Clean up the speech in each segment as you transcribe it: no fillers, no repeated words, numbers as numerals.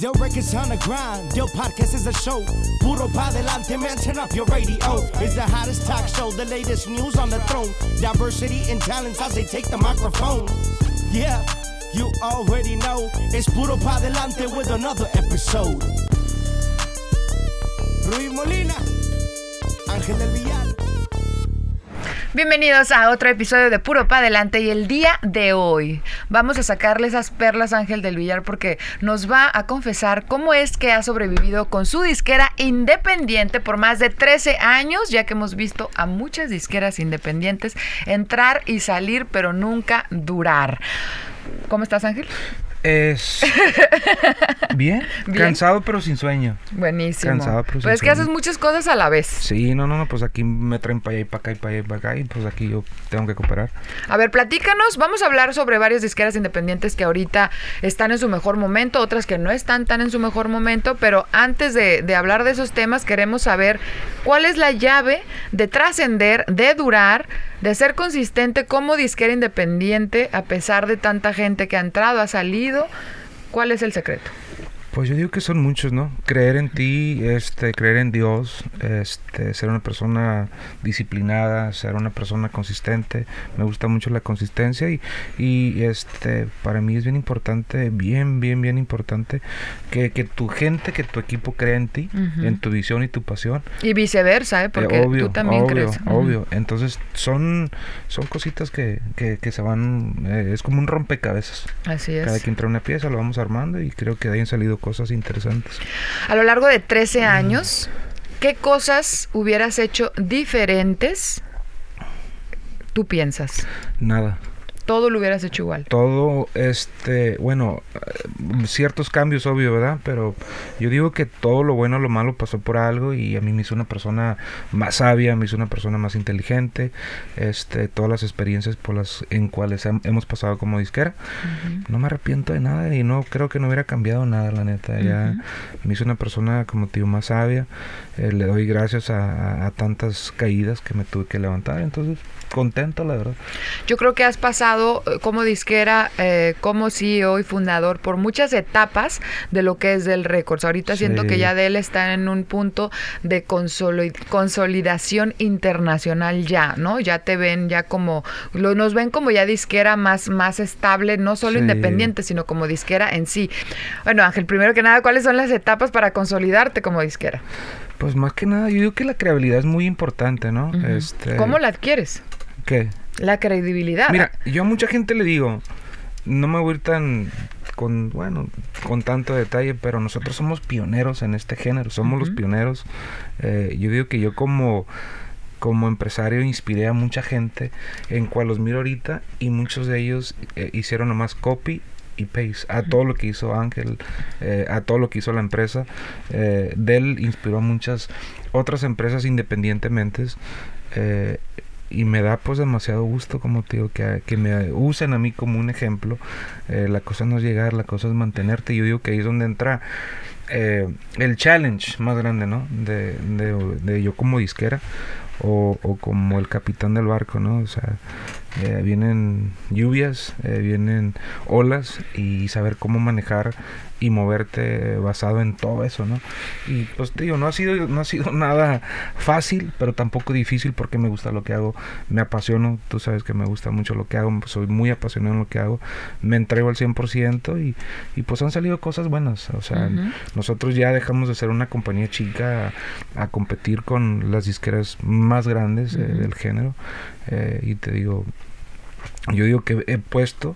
DEL Records on the grind, DEL Podcast is a show. Puro Pa' Delante, man, turn up your radio. It's the hottest talk show, the latest news on the throne. Diversity and talents as they take the microphone. Yeah, you already know, it's Puro Pa' Delante with another episode. Rubí Molina, Ángel Del Villar. Bienvenidos a otro episodio de Puro Pa' Delante, y el día de hoy vamos a sacarle esas perlas a Ángel Del Villar porque nos va a confesar cómo es que ha sobrevivido con su disquera independiente por más de 13 años, ya que hemos visto a muchas disqueras independientes entrar y salir, pero nunca durar. ¿Cómo estás, Ángel? Bien, cansado pero sin sueño. Buenísimo. Cansado pero sin sueño. Pues es que haces muchas cosas a la vez. Sí, no, pues aquí me traen para allá y para acá y para allá y para acá, y pues aquí yo tengo que cooperar. A ver, platícanos, vamos a hablar sobre varias disqueras independientes que ahorita están en su mejor momento, otras que no están tan en su mejor momento, pero antes de hablar de esos temas queremos saber cuál es la llave de trascender, de durar, de ser consistente como disquera independiente a pesar de tanta gente que ha entrado, ha salido. ¿Cuál es el secreto? Pues yo digo que son muchos, ¿no? Creer en ti, creer en Dios, ser una persona disciplinada, ser una persona consistente. Me gusta mucho la consistencia y para mí es bien importante, bien importante que tu gente, que tu equipo crea en ti, uh-huh, en tu visión y tu pasión. Y viceversa, ¿eh? Porque obvio, tú también crees. Uh-huh. Obvio. Entonces son cositas que se van, es como un rompecabezas. Así es. Cada quien trae una pieza, lo vamos armando y creo que de ahí han salido cosas interesantes. A lo largo de 13 años, ¿qué cosas hubieras hecho diferentes? ¿Tú piensas? Nada. ¿Todo lo hubieras hecho igual? Todo, bueno, ciertos cambios, obvio, ¿verdad? Pero yo digo que todo lo bueno, lo malo pasó por algo, y a mí me hizo una persona más sabia, me hizo una persona más inteligente, todas las experiencias por las en cuales hemos pasado como disquera. Uh-huh. No me arrepiento de nada y no creo que no hubiera cambiado nada, la neta. Ya me hizo una persona, como te digo, más sabia. Le doy gracias a tantas caídas que me tuve que levantar, entonces contento, la verdad. Yo creo que has pasado como disquera, como CEO y fundador, por muchas etapas de lo que es DEL Records. Ahorita sí siento que ya DEL está en un punto de consolidación internacional ya, ¿no? Ya te ven ya como, nos ven como ya disquera más estable, no solo independiente, sino como disquera en sí. Bueno, Ángel, primero que nada, ¿cuáles son las etapas para consolidarte como disquera? Pues más que nada, yo digo que la credibilidad es muy importante, ¿no? Uh-huh. ¿Cómo la adquieres? ¿Qué? La credibilidad. Mira, yo a mucha gente le digo, no me voy a ir con tanto detalle, pero nosotros somos pioneros en este género, somos los pioneros. Yo digo que yo como empresario inspiré a mucha gente, en cual los miro ahorita, y muchos de ellos hicieron nomás copy y paste a todo lo que hizo Ángel, a todo lo que hizo la empresa. DEL inspiró a muchas otras empresas independientemente, y me da pues demasiado gusto, como te digo, que me usen a mí como un ejemplo. La cosa no es llegar, la cosa es mantenerte. Yo digo que ahí es donde entra el challenge más grande, ¿no? De yo como disquera o como el capitán del barco, ¿no? O sea, vienen lluvias, vienen olas, y saber cómo manejar y moverte basado en todo eso, ¿no? Y pues te digo, no ha sido nada fácil, pero tampoco difícil, porque me gusta lo que hago, me apasiono, tú sabes que me gusta mucho lo que hago, soy muy apasionado en lo que hago, me entrego al 100% y pues han salido cosas buenas. O sea, nosotros ya dejamos de ser una compañía chica a competir con las disqueras más grandes del género, y te digo, yo digo que he puesto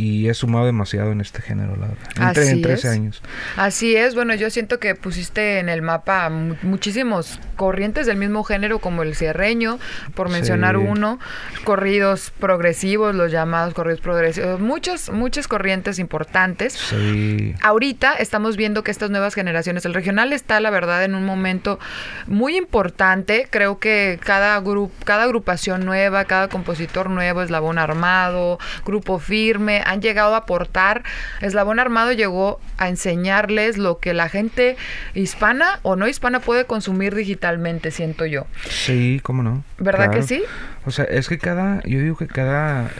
y he sumado demasiado en este género, la verdad. En 13 años. Así es. Bueno, yo siento que pusiste en el mapa muchísimos corrientes del mismo género, como el sierreño, por mencionar uno, corridos progresivos, los llamados corridos progresivos, muchas corrientes importantes. Sí. Ahorita estamos viendo que estas nuevas generaciones, el regional está, la verdad, en un momento muy importante. Creo que cada agrupación nueva, cada compositor nuevo, Eslabón Armado, Grupo Firme, han llegado a aportar. Eslabón Armado llegó a enseñarles lo que la gente hispana o no hispana puede consumir digitalmente, siento yo. Sí, cómo no. ¿Verdad que sí? O sea, es que yo digo que cada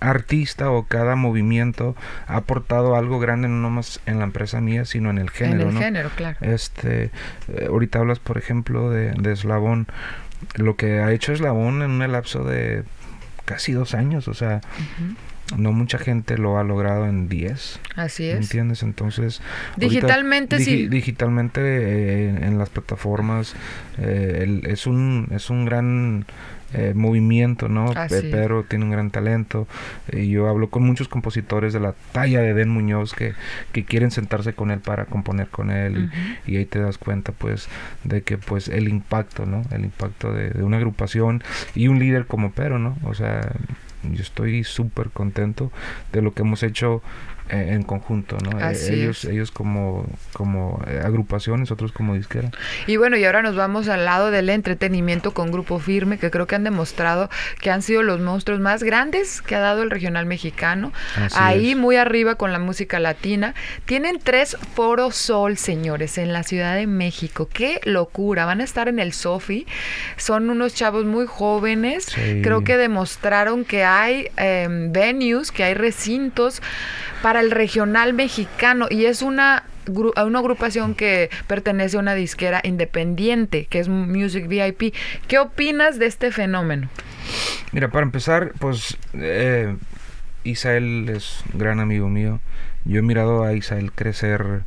artista o cada movimiento ha aportado algo grande, no nomás en la empresa mía, sino en el género. En el género, claro. Ahorita hablas, por ejemplo, de Eslabón. Lo que ha hecho Eslabón en un lapso de casi 2 años, o sea... Uh-huh. No mucha gente lo ha logrado en 10. Así es. ¿Entiendes? Entonces... Digitalmente ahorita, sí. Digitalmente en las plataformas es un gran movimiento, ¿no? Pero tiene un gran talento. Y yo hablo con muchos compositores de la talla de Edén Muñoz que quieren sentarse con él para componer con él. Uh-huh. Y ahí te das cuenta, pues, de que, pues, el impacto, ¿no? El impacto de una agrupación y un líder como Pero, ¿no? O sea... Yo estoy súper contento de lo que hemos hecho en conjunto, ¿no? Ellos como agrupación, nosotros como disquera. Y bueno, y ahora nos vamos al lado del entretenimiento con Grupo Firme, que creo que han demostrado que han sido los monstruos más grandes que ha dado el regional mexicano. Muy arriba con la música latina. Tienen 3 Foro Sol, señores, en la Ciudad de México. ¡Qué locura! Van a estar en el Sofi. Son unos chavos muy jóvenes. Sí. Creo que demostraron que hay venues, que hay recintos para el regional mexicano, y es una agrupación que pertenece a una disquera independiente, que es Music VIP. ¿Qué opinas de este fenómeno? Mira, para empezar, pues Isael es un gran amigo mío. Yo he mirado a Isael crecer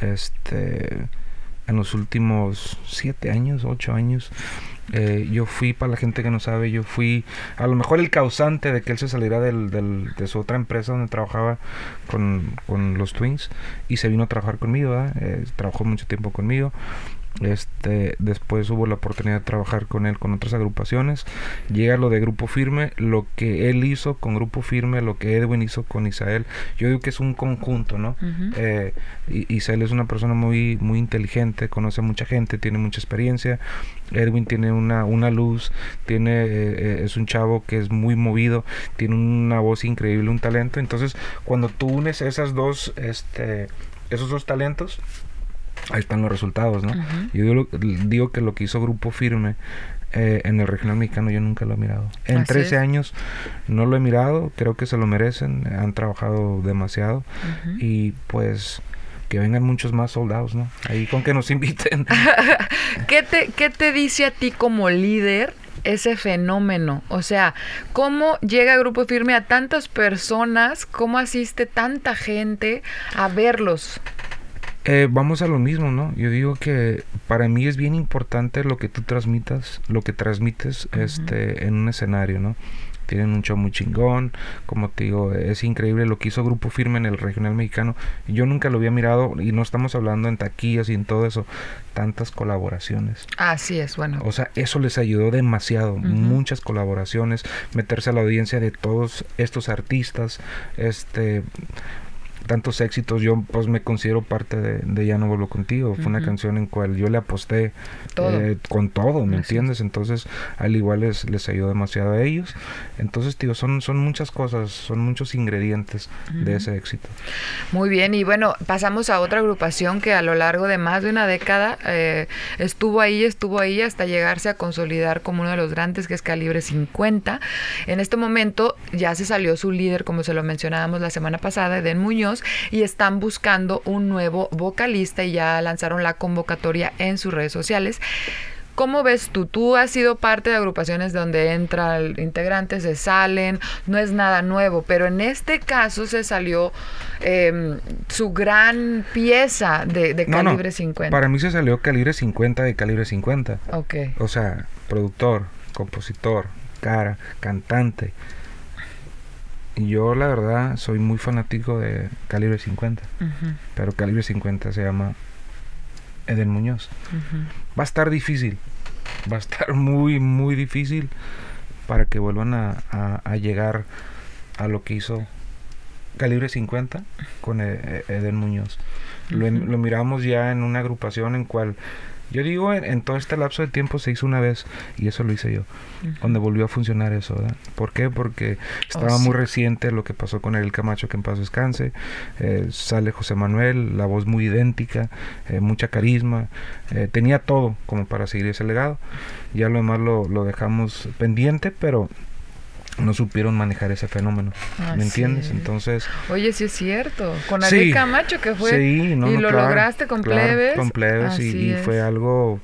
en los últimos 7 años, 8 años. Yo fui, para la gente que no sabe, yo fui a lo mejor el causante de que él se saliera de su otra empresa donde trabajaba con los Twins y se vino a trabajar conmigo, ¿verdad? Trabajó mucho tiempo conmigo. Después hubo la oportunidad de trabajar con él con otras agrupaciones. Llega lo de Grupo Firme, lo que él hizo con Grupo Firme, lo que Edwin hizo con Isael. Yo digo que es un conjunto, ¿no? Uh-huh. Isael es una persona muy, muy inteligente, conoce a mucha gente, tiene mucha experiencia. Edwin tiene una luz, es un chavo que es muy movido, tiene una voz increíble, un talento. Entonces, cuando tú unes esos dos talentos, ahí están los resultados, ¿no? Uh-huh. Yo digo que lo que hizo Grupo Firme en el regional mexicano yo nunca lo he mirado. En 13 años no lo he mirado, creo que se lo merecen, han trabajado demasiado. Uh-huh. Y pues que vengan muchos más soldados, ¿no? Ahí con que nos inviten. ¿Qué te dice a ti como líder ese fenómeno? O sea, ¿cómo llega Grupo Firme a tantas personas? ¿Cómo asiste tanta gente a verlos? Vamos a lo mismo, ¿no? Yo digo que para mí es bien importante lo que tú transmitas, lo que transmites uh-huh. En un escenario, ¿no? Tienen un show muy chingón, como te digo, es increíble lo que hizo Grupo Firme en el regional mexicano. Yo nunca lo había mirado, y no estamos hablando en taquillas y en todo eso, tantas colaboraciones. Así es, bueno. O sea, eso les ayudó demasiado, uh-huh. muchas colaboraciones, meterse a la audiencia de todos estos artistas, tantos éxitos. Yo pues me considero parte de Ya no vuelvo contigo. Fue uh-huh. una canción en cual yo le aposté todo. Con todo, ¿me entiendes? Entonces, al igual les ayudó demasiado a ellos. Entonces, tío, son muchas cosas, son muchos ingredientes uh-huh. de ese éxito. Muy bien, y bueno, pasamos a otra agrupación que a lo largo de más de una década estuvo ahí hasta llegarse a consolidar como uno de los grandes, que es Calibre 50. En este momento ya se salió su líder, como se lo mencionábamos la semana pasada, Edén Muñoz, y están buscando un nuevo vocalista y ya lanzaron la convocatoria en sus redes sociales. ¿Cómo ves tú? Tú has sido parte de agrupaciones donde entran integrantes, se salen, no es nada nuevo, pero en este caso se salió su gran pieza de Calibre 50. Para mí se salió Calibre 50 de Calibre 50. Okay. O sea, productor, compositor, cara, cantante. Yo, la verdad, soy muy fanático de Calibre 50. Uh-huh. Pero Calibre 50 se llama Edén Muñoz. Uh-huh. Va a estar difícil. Va a estar muy, muy difícil para que vuelvan a llegar a lo que hizo Calibre 50 con Edén Muñoz. Uh-huh. Lo miramos ya en una agrupación en cual... Yo digo, en todo este lapso de tiempo se hizo una vez, y eso lo hice yo, uh-huh. donde volvió a funcionar eso, ¿verdad? ¿Por qué? Porque estaba muy reciente lo que pasó con Ariel Camacho, que en paz descanse. Sale José Manuel, la voz muy idéntica, mucha carisma, tenía todo como para seguir ese legado. Ya lo demás lo dejamos pendiente, pero no supieron manejar ese fenómeno, ¿me entiendes? Entonces... Oye, sí es cierto, con Ariel Camacho que fue... Sí, no, y no, lo claro, lograste con Plebes. Con Plebes y fue algo...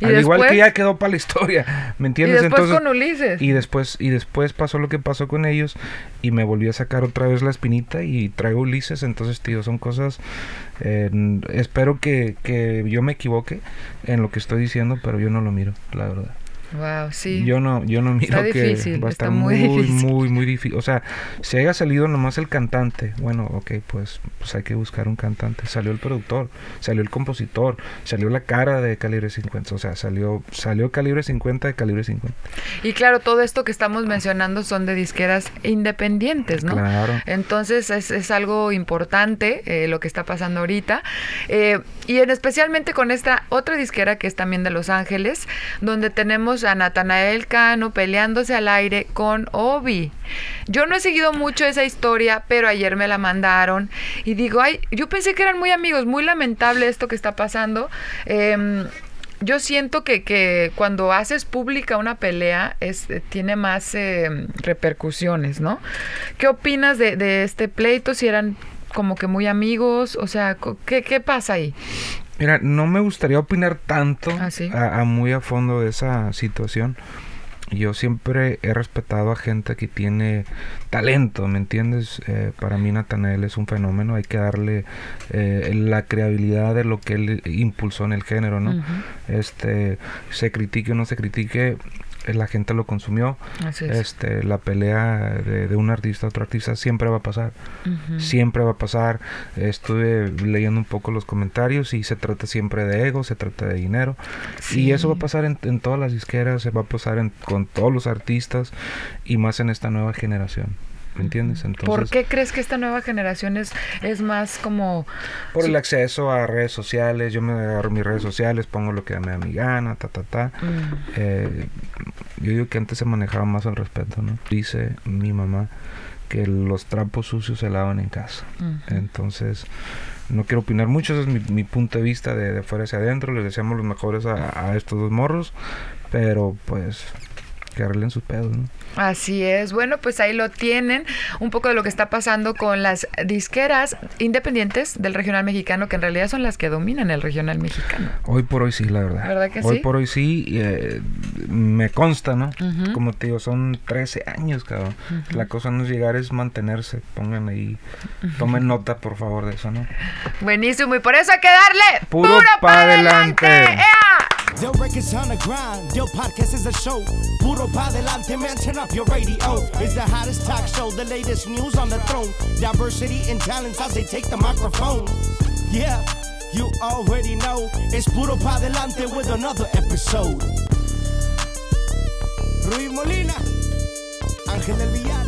Y al después, igual que ya quedó para la historia, ¿me entiendes? Y después entonces, con Ulises. Y después pasó lo que pasó con ellos y me volví a sacar otra vez la espinita y traigo Ulises. Entonces, tío, son cosas... espero que yo me equivoque en lo que estoy diciendo, pero yo no lo miro, la verdad. Wow, sí. Yo no miro que va a estar muy difícil. O sea, si haya salido nomás el cantante, bueno, ok, pues hay que buscar un cantante. Salió el productor, salió el compositor, salió la cara de Calibre 50. O sea, salió Calibre 50 de Calibre 50. Y claro, todo esto que estamos mencionando son de disqueras independientes, ¿no? Claro. Entonces es algo importante lo que está pasando ahorita. Y especialmente con esta otra disquera que es también de Los Ángeles, donde tenemos a Natanael Cano peleándose al aire con Obi. Yo no he seguido mucho esa historia, pero ayer me la mandaron y digo, ay, yo pensé que eran muy amigos. Muy lamentable esto que está pasando. Yo siento que cuando haces pública una pelea tiene más repercusiones, ¿no? ¿Qué opinas de este pleito? Si eran como que muy amigos, o sea, ¿qué pasa ahí? Mira, no me gustaría opinar tanto muy a fondo de esa situación. Yo siempre he respetado a gente que tiene talento, ¿me entiendes? Para mí Natanael es un fenómeno. Hay que darle la credibilidad de lo que él impulsó en el género, ¿no? Uh-huh. Se critique o no se critique, la gente lo consumió. Así es. La pelea de un artista a otro artista siempre va a pasar. Uh-huh. Siempre va a pasar. Estuve leyendo un poco los comentarios y se trata siempre de ego, se trata de dinero. Sí. Y eso va a pasar en todas las disqueras, se va a pasar con todos los artistas y más en esta nueva generación. ¿Me entiendes? Entonces, ¿por qué crees que esta nueva generación es más como...? Por el acceso a redes sociales. Yo me agarro mis redes sociales, pongo lo que me da mi gana, yo digo que antes se manejaba más al respeto, ¿no? Dice mi mamá que los trapos sucios se lavan en casa. Entonces... no quiero opinar mucho, ese es mi punto de vista de afuera hacia adentro. Les deseamos los mejores a estos dos morros, pero pues... que arreglen sus pedos, ¿no? Así es. Bueno, pues ahí lo tienen. Un poco de lo que está pasando con las disqueras independientes del regional mexicano, que en realidad son las que dominan el regional mexicano. Hoy por hoy sí, la verdad. ¿Verdad que hoy sí? Por hoy sí. Me consta, ¿no? Uh-huh. Como te digo, son 13 años, cabrón. Uh-huh. La cosa no es llegar, es mantenerse. Pongan ahí, tomen nota, por favor, de eso, ¿no? Buenísimo. Y por eso hay que darle puro pa' adelante. ¡Ea! Del Records on the grind, DEL Podcast is a show. Puro Pa' Delante, man, turn up your radio. It's the hottest talk show, the latest news on the throne. Diversity and talents as they take the microphone. Yeah, you already know. It's Puro Pa' Delante with another episode. Rubí Molina, Ángel Del Villar.